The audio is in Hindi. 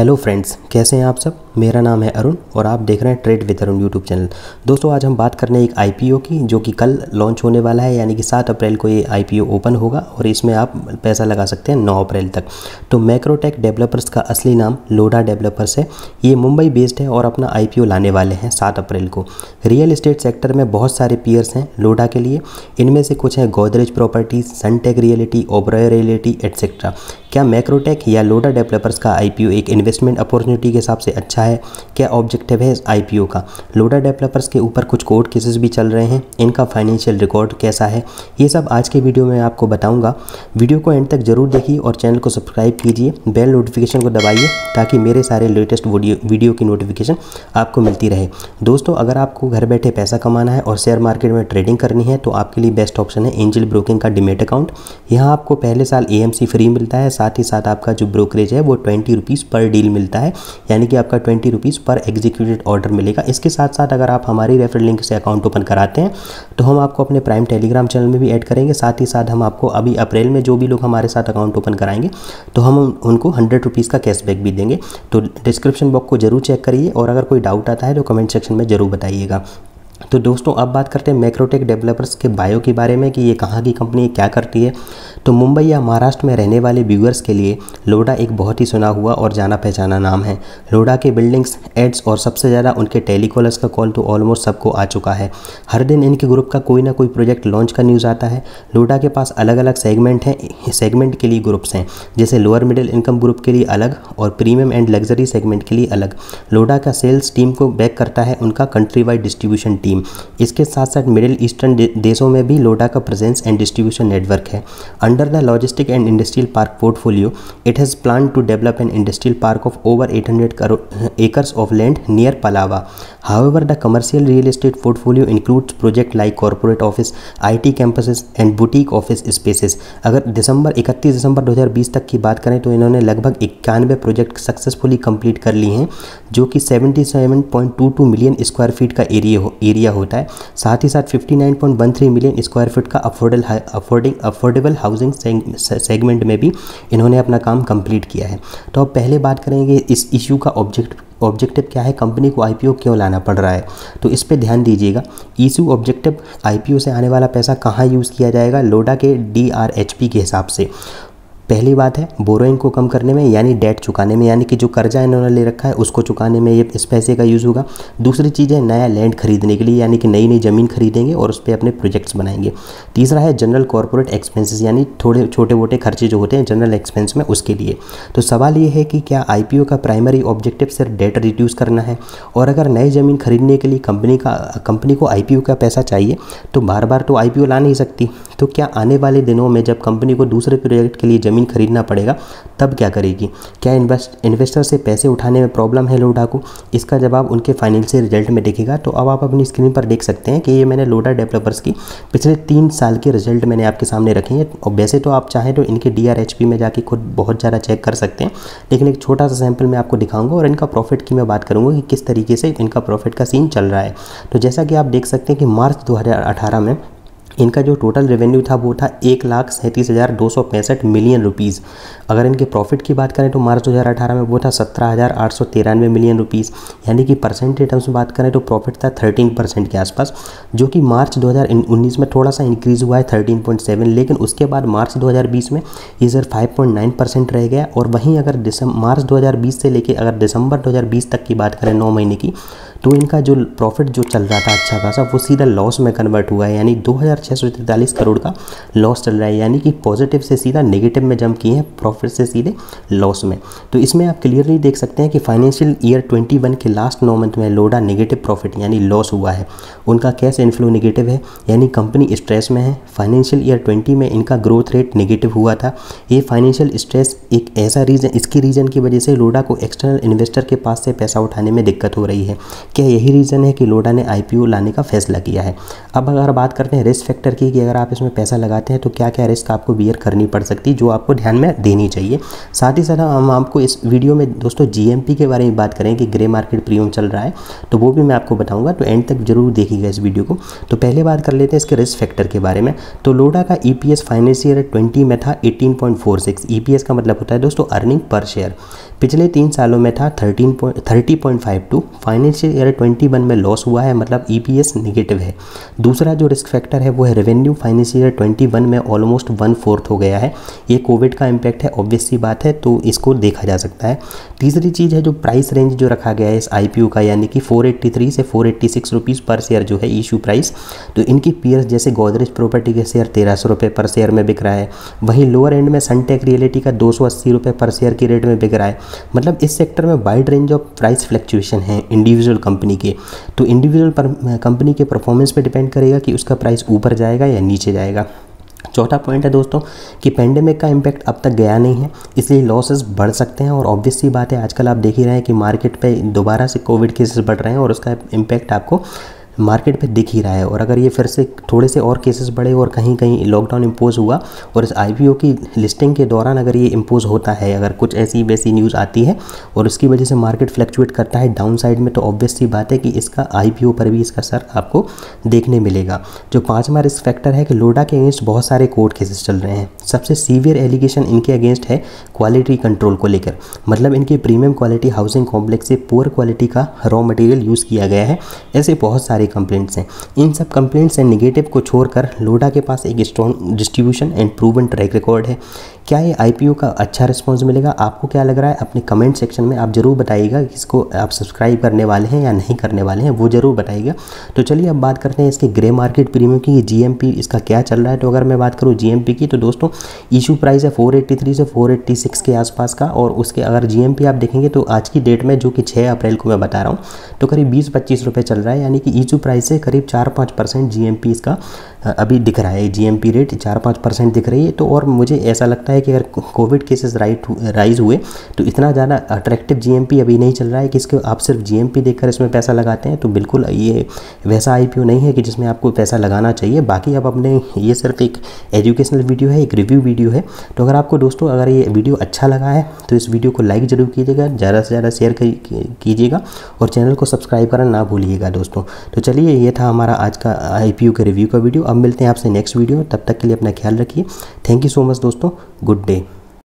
हेलो फ्रेंड्स, कैसे हैं आप सब। मेरा नाम है अरुण और आप देख रहे हैं trade with Arun YouTube channel. दोस्तों, आज हम बात करने हैं एक आईपीओ की, जो कि कल लॉन्च होने वाला है, यानी कि 7 अप्रैल को ये आईपीओ ओपन होगा और इसमें आप पैसा लगा सकते हैं 9 अप्रैल तक। तो मैक्रोटेक डेवलपर्स का असली नाम लोढा डेवलपर्स है। ये मुंबई बेस्ड है और अपना आईपीओ लाने वाले हैं 7 अप्रैल को। रियल इस्टेट सेक्टर में बहुत सारे पीयर्स हैं लोढा के लिए। इनमें से कुछ हैं Godrej property, Sunteck reality, Oberoi realty etcetera. क्या मैक्रोटेक या लोढा डेवलपर्स का आईपीओ एक इन्वेस्टमेंट अपॉर्चुनिटी के हिसाब से अच्छा है? क्या ऑब्जेक्टिव है इस आईपीओ का? लोढा डेवलपर्स के ऊपर कुछ कोर्ट केसेस भी चल रहे हैं, इनका फाइनेंशियल रिकॉर्ड कैसा है, ये सब आज के वीडियो में आपको बताऊंगा। वीडियो को एंड तक जरूर देखिए और चैनल को सब्सक्राइब कीजिए, बेल नोटिफिकेशन को दबाइए ताकि मेरे सारे लेटेस्ट वीडियो की नोटिफिकेशन आपको मिलती रहे। दोस्तों, अगर आपको घर बैठे पैसा कमाना है और शेयर मार्केट में ट्रेडिंग करनी है तो आपके लिए बेस्ट ऑप्शन है एंजल ब्रोकिंग का डीमेट अकाउंट। यहाँ आपको पहले साल AMC फ्री मिलता है, साथ ही साथ आपका जो ब्रोकरेज है वो 20 रुपीज़ पर डील मिलता है, यानी कि आपका 20 रुपीज़ पर एग्जीक्यूटेड ऑर्डर मिलेगा। इसके साथ साथ अगर आप हमारी रेफरल लिंक से अकाउंट ओपन कराते हैं तो हम आपको अपने प्राइम टेलीग्राम चैनल में भी ऐड करेंगे। साथ ही साथ हम आपको अभी अप्रैल में जो भी लोग हमारे साथ अकाउंट ओपन कराएंगे तो हम उनको 100 रुपीज़ का कैशबैक भी देंगे। तो डिस्क्रिप्शन बॉक्स को जरूर चेक करिए और अगर कोई डाउट आता है तो कमेंट सेक्शन में ज़रूर बताइएगा। तो दोस्तों, अब बात करते हैं मैक्रोटेक डेवलपर्स के बायो के बारे में कि ये कहाँ की कंपनी, क्या करती है। तो मुंबई या महाराष्ट्र में रहने वाले व्यूअर्स के लिए लोढा एक बहुत ही सुना हुआ और जाना पहचाना नाम है। लोढा के बिल्डिंग्स, एड्स और सबसे ज़्यादा उनके टेलीकॉलर्स का कॉल तो ऑलमोस्ट सबको आ चुका है। हर दिन इनके ग्रुप का कोई ना कोई प्रोजेक्ट लॉन्च का न्यूज़ आता है। लोढा के पास अलग अलग सेगमेंट हैं, सेगमेंट के लिए ग्रुप्स हैं, जैसे लोअर मिडिल इनकम ग्रुप के लिए अलग और प्रीमियम एंड लग्जरी सेगमेंट के लिए अलग। लोढा का सेल्स टीम को बैक करता है उनका कंट्री वाइड डिस्ट्रीब्यूशन टीम। इसके साथ साथ मिडिल ईस्टर्न देशों में भी लोढा का प्रेजेंस एंड डिस्ट्रीब्यूशन नेटवर्क है। Under the logistic and industrial park portfolio, it has plan to develop an industrial park of over 800 acres of land near Palava. However, the commercial real estate portfolio includes project like corporate office, IT campuses and boutique office spaces. अगर 31 दिसंबर 2020 तक की बात करें तो इन्होंने लगभग 91 प्रोजेक्ट सक्सेसफुली कंप्लीट कर लिए हैं, जो कि 77.22 मिलियन स्क्वायर फीट का एरिया होता है। साथ ही साथ 59.13 मिलियन स्क्वायर फीट का अफोर्डेबल हाउसिंग सेगमेंट में भी इन्होंने अपना काम कंप्लीट किया है। तो अब पहले बात करेंगे इस इश्यू का ऑब्जेक्टिव क्या है, कंपनी को आईपीओ क्यों लाना पड़ रहा है, तो इस पे ध्यान दीजिएगा। इशू ऑब्जेक्टिव, आईपीओ से आने वाला पैसा कहाँ यूज़ किया जाएगा लोढा के DRHP के हिसाब से। पहली बात है बोरोइंग को कम करने में, यानी डेट चुकाने में, यानी कि जो कर्जा इन्होंने ले रखा है उसको चुकाने में ये इस पैसे का यूज़ होगा। दूसरी चीज़ है नया लैंड खरीदने के लिए, यानी कि नई नई ज़मीन खरीदेंगे और उस पर अपने प्रोजेक्ट्स बनाएंगे। तीसरा है जनरल कॉर्पोरेट एक्सपेंसेस, यानी थोड़े छोटे मोटे खर्चे जो होते हैं जनरल एक्सपेंस में, उसके लिए। तो सवाल ये है कि क्या आईपीओ का प्राइमरी ऑब्जेक्टिव सिर्फ डेट रिड्यूस करना है? और अगर नई ज़मीन खरीदने के लिए कंपनी को आईपीओ का पैसा चाहिए तो बार बार तो आईपीओ ला नहीं सकती, तो क्या आने वाले दिनों में जब कंपनी को दूसरे प्रोजेक्ट के लिए खरीदना पड़ेगा तब क्या करेगी? क्या इन्वेस्टर से पैसे उठाने में प्रॉब्लम है लोढा को? इसका जवाब उनके फाइनेंशियल रिजल्ट में दिखेगा। तो अब आप अपनी स्क्रीन पर देख सकते हैं कि ये मैंने लोढा डेवलपर्स की पिछले 3 साल के रिजल्ट मैंने आपके सामने रखे हैं। और वैसे तो आप चाहें तो इनके DRHP में जाके खुद बहुत ज़्यादा चेक कर सकते हैं, लेकिन एक छोटा सा सैंपल मैं आपको दिखाऊंगा और इनका प्रॉफिट की मैं बात करूँगा कि किस तरीके से इनका प्रॉफिट का सीन चल रहा है। तो जैसा कि आप देख सकते हैं कि मार्च 2018 में इनका जो टोटल रेवेन्यू था वो था 1,37,265 मिलियन रुपीज़। अगर इनके प्रॉफिट की बात करें तो मार्च 2018 में वो था 17,893 मिलियन रुपीज़, यानी कि परसेंटेज टर्म्स में बात करें तो प्रॉफिट था 13% के आसपास, जो कि मार्च 2019 में थोड़ा सा इंक्रीज़ हुआ है 13.7, लेकिन उसके बाद मार्च 2020 में ये सर 5.9% रह गया। और वहीं अगर मार्च 2020 से लेकर अगर दिसंबर 2020 तक की बात करें 9 महीने की, तो इनका जो प्रॉफिट जो चल रहा था अच्छा खासा वो सीधा लॉस में कन्वर्ट हुआ है, यानी 2,643 करोड़ का लॉस चल रहा है, यानी कि पॉजिटिव से सीधा नेगेटिव में जंप किए हैं, प्रॉफिट से सीधे लॉस में। तो इसमें आप क्लियरली देख सकते हैं कि फाइनेंशियल ईयर 21 के लास्ट 9 मंथ में लोढा नेगेटिव प्रॉफिट यानी लॉस हुआ है। उनका कैश इनफ्लो नेगेटिव है, यानी कंपनी स्ट्रेस में है। फाइनेंशियल ईयर 20 में इनका ग्रोथ रेट नेगेटिव हुआ था। ये फाइनेंशियल स्ट्रेस एक ऐसा रीज़न की वजह से लोढा को एक्सटर्नल इन्वेस्टर के पास से पैसा उठाने में दिक्कत हो रही है। क्या यही रीज़न है कि लोढा ने IPO लाने का फैसला किया है। अब अगर बात करते हैं रिस्क फैक्टर की कि अगर आप इसमें पैसा लगाते हैं तो क्या क्या रिस्क आपको बियर करनी पड़ सकती है जो आपको ध्यान में देनी चाहिए। साथ ही साथ हम आपको इस वीडियो में दोस्तों GMP के बारे में बात करें कि ग्रे मार्केट प्रीमियम चल रहा है तो वो भी मैं आपको बताऊँगा, तो एंड तक जरूर देखिएगा इस वीडियो को। तो पहले बात कर लेते हैं इसके रिस्क फैक्टर के बारे में। तो लोढा का EPS फाइनेंशियल 20 में था 18.46। EPS का मतलब होता है दोस्तों अर्निंग पर शेयर। पिछले 3 सालों में था 30.52। फाइनेंशियल ईयर 21 में लॉस हुआ है, मतलब EPS नेगेटिव है। दूसरा जो रिस्क फैक्टर है वो है रेवेन्यू। फाइनेंशियल ईयर 21 में ऑलमोस्ट 1/4 हो गया है। ये कोविड का इम्पैक्ट है, ऑब्वियसली बात है, तो इसको देखा जा सकता है। तीसरी चीज़ है जो प्राइस रेंज जो रखा गया है इस IPO का, यानी कि 483 से 486 रुपीज़ पर शेयर जो है इशू प्राइस। तो इनकी पीयर्स जैसे गोदरेज प्रॉपर्टी के शेयर 1300 रुपये पर शेयर में बिक रहा है, वहीं लोअर एंड में सनटेक रियलिटी का 280 रुपये पर शेयर की रेट में बिक रहा है। मतलब इस सेक्टर में wide range of price fluctuation है इंडिविजुअल कंपनी के, तो इंडिविजुअल कंपनी के परफॉर्मेंस पे डिपेंड करेगा कि उसका प्राइस ऊपर जाएगा या नीचे जाएगा। चौथा पॉइंट है दोस्तों कि पेंडेमिक का इम्पैक्ट अब तक गया नहीं है, इसलिए लॉसेस बढ़ सकते हैं। और ऑब्वियस सी बात है, आजकल आप देख ही रहे हैं कि मार्केट पे दोबारा से कोविड केसेस बढ़ रहे हैं और उसका इम्पैक्ट आपको मार्केट पे दिख ही रहा है। और अगर ये फिर से थोड़े से और केसेस बढ़े और कहीं कहीं लॉकडाउन इम्पोज हुआ और इस IPO की लिस्टिंग के दौरान अगर ये इम्पोज होता है, अगर कुछ ऐसी वैसी न्यूज़ आती है और उसकी वजह से मार्केट फ्लक्चुएट करता है डाउन साइड में, तो ऑब्वियस सी बात है कि इसका IPO पर भी इसका असर आपको देखने मिलेगा। जो 5वां रिस्क फैक्टर है कि लोढा के अगेंस्ट बहुत सारे कोर्ट केसेस चल रहे हैं। सबसे सीवियर एलिगेशन इनके अगेंस्ट है क्वालिटी कंट्रोल को लेकर, मतलब इनकी प्रीमियम क्वालिटी हाउसिंग कॉम्प्लेक्स से पुअर क्वालिटी का रॉ मटेरियल यूज़ किया गया है। ऐसे बहुत सारे कंप्लेंट्स हैं। इन सब कंप्लेंट्स से नेगेटिव को छोड़कर लोढा के पास एक strong distribution and proven track record है। क्या ये IPO का अच्छा रिस्पॉन्स मिलेगा? आपको क्या लग रहा है? अपने कमेंट सेक्शन में आप ज़रूर बताइएगा कि इसको आप सब्सक्राइब करने वाले हैं या नहीं करने वाले हैं, वो ज़रूर बताइएगा। तो चलिए अब बात करते हैं इसके ग्रे मार्केट प्रीमियम की, GMP इसका क्या चल रहा है। तो अगर मैं बात करूँ GMP की, तो दोस्तों इशू प्राइस है 483 से 486 के आसपास का, और उसके अगर GMP आप देखेंगे तो आज की डेट में, जो कि 6 अप्रैल को मैं बता रहा हूँ, तो करीब 20-25 रुपये चल रहा है, यानी कि इशू प्राइस से करीब 4-5% GMP इसका अभी दिख रहा है। GMP रेट 4-5% दिख रही है। तो और मुझे ऐसा लगता है कि अगर कोविड केसेस राइज हुए तो इतना ज़्यादा अट्रैक्टिव GMP अभी नहीं चल रहा है कि इसके आप सिर्फ GMP देखकर इसमें पैसा लगाते हैं। तो बिल्कुल ये वैसा IPO नहीं है कि जिसमें आपको पैसा लगाना चाहिए। बाकी आप अपने, ये सिर्फ एक एजुकेशनल वीडियो है, एक रिव्यू वीडियो है। तो अगर आपको दोस्तों अगर ये वीडियो अच्छा लगा है तो इस वीडियो को लाइक ज़रूर कीजिएगा, ज़्यादा से ज़्यादा शेयर कीजिएगा और चैनल को सब्सक्राइब करना ना भूलिएगा दोस्तों। तो चलिए ये था हमारा आज का IPO के रिव्यू का वीडियो। अब मिलते हैं आपसे नेक्स्ट वीडियो, तब तक के लिए अपना ख्याल रखिए। थैंक यू सो मच दोस्तों, गुड डे।